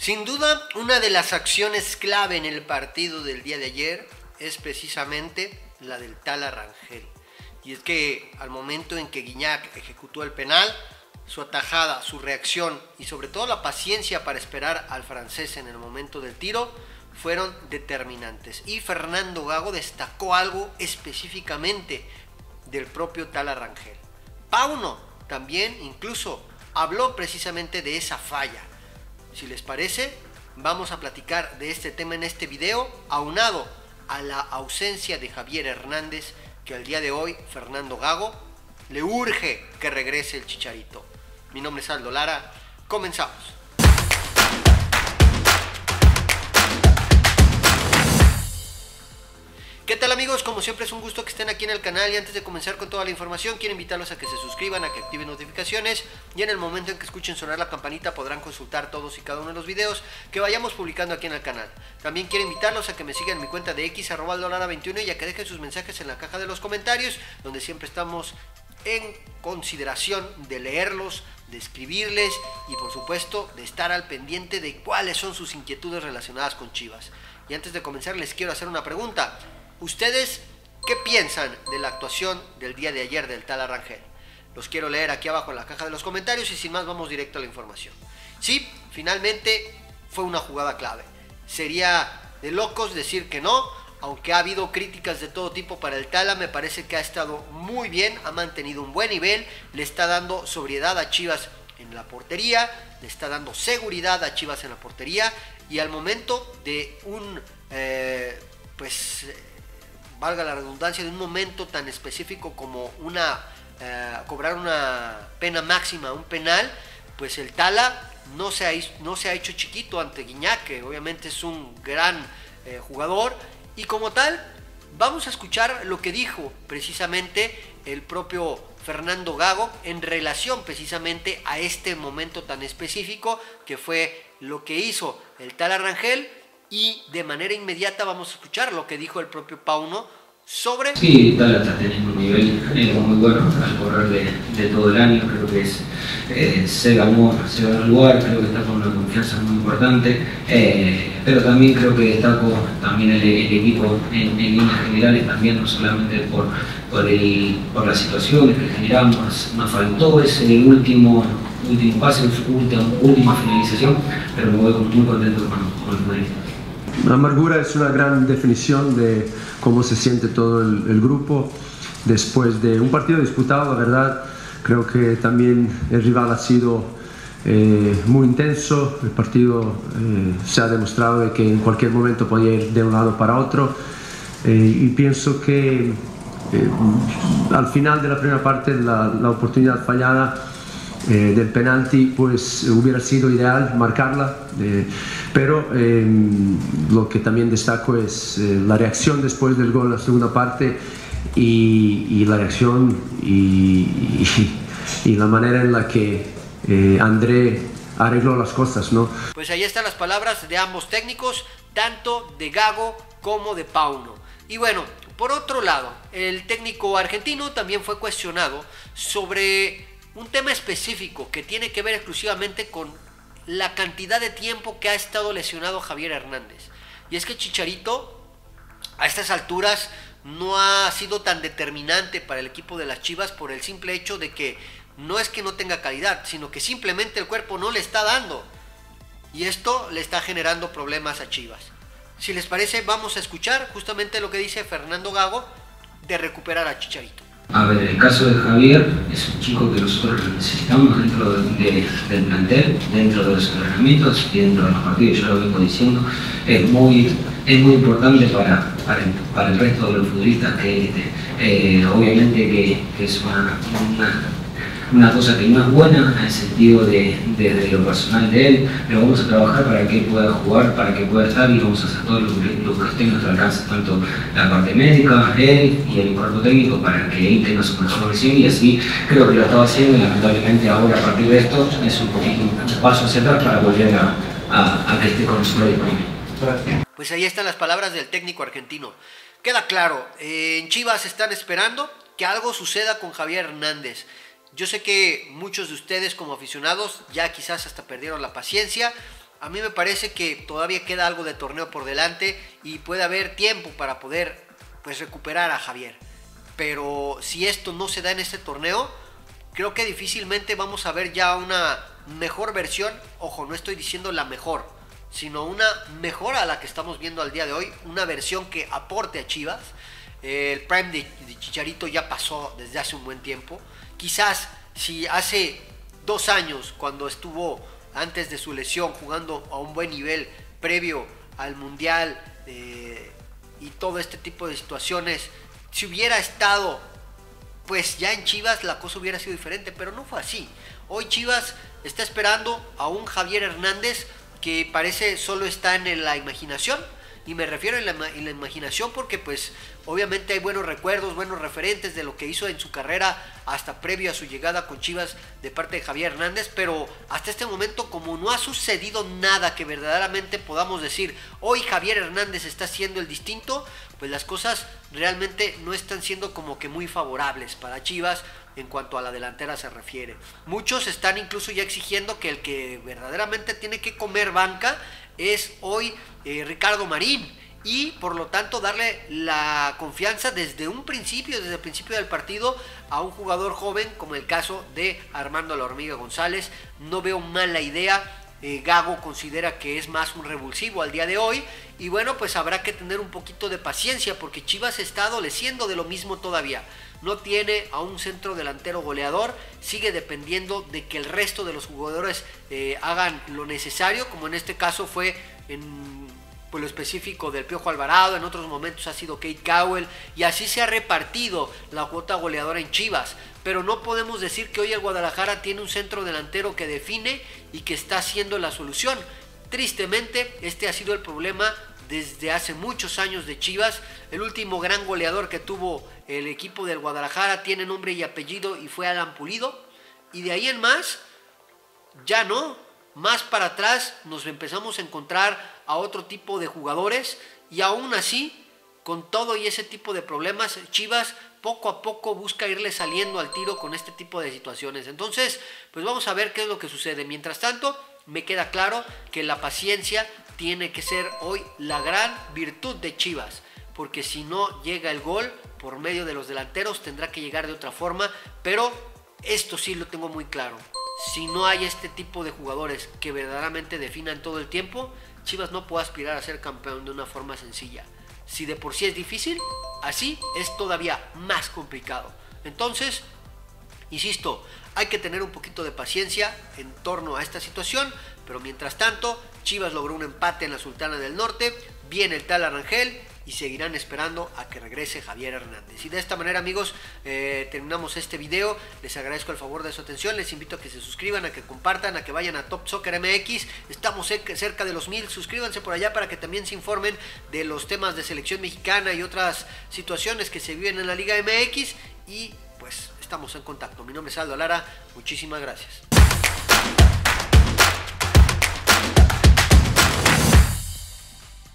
Sin duda, una de las acciones clave en el partido del día de ayer es precisamente la del Tala Rangel. Y es que al momento en que Gignac ejecutó el penal, su atajada, su reacción y sobre todo la paciencia para esperar al francés en el momento del tiro fueron determinantes. Y Fernando Gago destacó algo específicamente del propio Tala Rangel. Pauno también incluso habló precisamente de esa falla. Si les parece, vamos a platicar de este tema en este video, aunado a la ausencia de Javier Hernández, que al día de hoy Fernando Gago le urge que regrese el Chicharito. Mi nombre es Aldo Lara, comenzamos. ¿Qué tal, amigos? Como siempre es un gusto que estén aquí en el canal, y antes de comenzar con toda la información quiero invitarlos a que se suscriban, a que activen notificaciones, y en el momento en que escuchen sonar la campanita podrán consultar todos y cada uno de los videos que vayamos publicando aquí en el canal. También quiero invitarlos a que me sigan en mi cuenta de X, @aldolara21, y a que dejen sus mensajes en la caja de los comentarios, donde siempre estamos en consideración de leerlos, de escribirles y por supuesto de estar al pendiente de cuáles son sus inquietudes relacionadas con Chivas. Y antes de comenzar les quiero hacer una pregunta. ¿Ustedes qué piensan de la actuación del día de ayer del Tala Rangel? Los quiero leer aquí abajo en la caja de los comentarios y sin más vamos directo a la información. Sí, finalmente fue una jugada clave. Sería de locos decir que no, aunque ha habido críticas de todo tipo para el Tala, me parece que ha estado muy bien, ha mantenido un buen nivel, le está dando sobriedad a Chivas en la portería, le está dando seguridad a Chivas en la portería, y al momento de un... valga la redundancia, de un momento tan específico como una cobrar una pena máxima, un penal, pues el Tala no se ha hecho chiquito ante Gignac, que obviamente es un gran jugador, y como tal vamos a escuchar lo que dijo precisamente el propio Fernando Gago en relación precisamente a este momento tan específico que fue lo que hizo el Tala Rangel. Y de manera inmediata vamos a escuchar lo que dijo el propio Pauno sobre... Sí, Tala está teniendo un nivel muy bueno al correr de todo el año. Creo que es, se ganó el lugar, creo que está con una confianza muy importante, pero también creo que destaco también el equipo en líneas generales, también no solamente por las situaciones que generamos. Nos faltó ese último pase, última finalización, pero me voy muy contento con el equipo. La amargura es una gran definición de cómo se siente todo el grupo después de un partido disputado, la verdad. Creo que también el rival ha sido muy intenso, el partido se ha demostrado de que en cualquier momento podía ir de un lado para otro, y pienso que al final de la primera parte la oportunidad fallada del penalti pues hubiera sido ideal marcarla, pero lo que también destaco es la reacción después del gol en la segunda parte y la reacción y la manera en la que André arregló las cosas, ¿no? Pues ahí están las palabras de ambos técnicos, tanto de Gago como de Pauno. Y bueno, por otro lado, el técnico argentino también fue cuestionado sobre un tema específico que tiene que ver exclusivamente con la cantidad de tiempo que ha estado lesionado Javier Hernández. Y es que Chicharito a estas alturas no ha sido tan determinante para el equipo de las Chivas por el simple hecho de que no tenga calidad, sino que simplemente el cuerpo no le está dando. Y esto le está generando problemas a Chivas. Si les parece, vamos a escuchar justamente lo que dice Fernando Gago de recuperar a Chicharito. A ver, el caso de Javier es un chico que nosotros necesitamos dentro del plantel, dentro de los entrenamientos y dentro de los partidos, yo lo vengo diciendo. Es muy importante para el resto de los futbolistas que obviamente que es una cosa que no es buena en el sentido de lo personal de él. Lo vamos a trabajar para que pueda jugar, para que pueda estar, y vamos a hacer todo lo que esté en nuestro alcance, tanto la parte médica, él y el cuerpo técnico, para que él tenga su presión, y así creo que lo estaba haciendo, y lamentablemente ahora a partir de esto es un poquito un paso hacia atrás para volver a que esté con su disponible. Pues ahí están las palabras del técnico argentino. Queda claro, en Chivas están esperando que algo suceda con Javier Hernández. Yo sé que muchos de ustedes como aficionados ya quizás hasta perdieron la paciencia, A mí me parece que todavía queda algo de torneo por delante y puede haber tiempo para poder, pues, recuperar a Javier. Pero si esto no se da en este torneo, creo que difícilmente vamos a ver ya una mejor versión. Ojo, no estoy diciendo la mejor, sino una mejora a la que estamos viendo al día de hoy. Una versión que aporte a Chivas. El prime de Chicharito ya pasó desde hace un buen tiempo. Quizás si hace 2 años, cuando estuvo antes de su lesión jugando a un buen nivel previo al Mundial y todo este tipo de situaciones, si hubiera estado pues ya en Chivas, la cosa hubiera sido diferente, pero no fue así. Hoy Chivas está esperando a un Javier Hernández que parece solo está en la imaginación. Y me refiero en la imaginación porque pues obviamente hay buenos recuerdos, buenos referentes de lo que hizo en su carrera hasta previo a su llegada con Chivas de parte de Javier Hernández, pero hasta este momento como no ha sucedido nada que verdaderamente podamos decir hoy Javier Hernández está siendo el distinto, pues las cosas realmente no están siendo como que muy favorables para Chivas en cuanto a la delantera se refiere. Muchos están incluso ya exigiendo que el que verdaderamente tiene que comer banca es hoy Ricardo Marín, y por lo tanto darle la confianza desde un principio, desde el principio del partido, a un jugador joven como el caso de Armando La Hormiga González. No veo mala idea. Gago considera que es más un revulsivo al día de hoy, y bueno, pues habrá que tener un poquito de paciencia porque Chivas está adoleciendo de lo mismo todavía. No tiene a un centro delantero goleador, sigue dependiendo de que el resto de los jugadores hagan lo necesario, como en este caso fue en pues, lo específico del Piojo Alvarado, en otros momentos ha sido Cade Gowell, y así se ha repartido la cuota goleadora en Chivas. Pero no podemos decir que hoy el Guadalajara tiene un centro delantero que define y que está siendo la solución. Tristemente, este ha sido el problema desde hace muchos años de Chivas. El último gran goleador que tuvo el equipo del Guadalajara tiene nombre y apellido y fue Alan Pulido. Y de ahí en más, ya no. Más para atrás nos empezamos a encontrar a otro tipo de jugadores. Y aún así, con todo y ese tipo de problemas, Chivas poco a poco busca irle saliendo al tiro con este tipo de situaciones. Entonces, pues vamos a ver qué es lo que sucede. Mientras tanto, me queda claro que la paciencia tiene que ser hoy la gran virtud de Chivas, porque si no llega el gol por medio de los delanteros, tendrá que llegar de otra forma. Pero esto sí lo tengo muy claro: si no hay este tipo de jugadores que verdaderamente definan todo el tiempo, Chivas no puede aspirar a ser campeón de una forma sencilla. Si de por sí es difícil, así es todavía más complicado. Entonces, insisto, hay que tener un poquito de paciencia en torno a esta situación. Pero mientras tanto, Chivas logró un empate en la Sultana del Norte. Viene el Tala Rangel y seguirán esperando a que regrese Javier Hernández. Y de esta manera, amigos, terminamos este video. Les agradezco el favor de su atención. Les invito a que se suscriban, a que compartan, a que vayan a Top Soccer MX. Estamos cerca de los 1000. Suscríbanse por allá para que también se informen de los temas de selección mexicana y otras situaciones que se viven en la Liga MX. Y pues estamos en contacto. Mi nombre es Aldo Lara. Muchísimas gracias.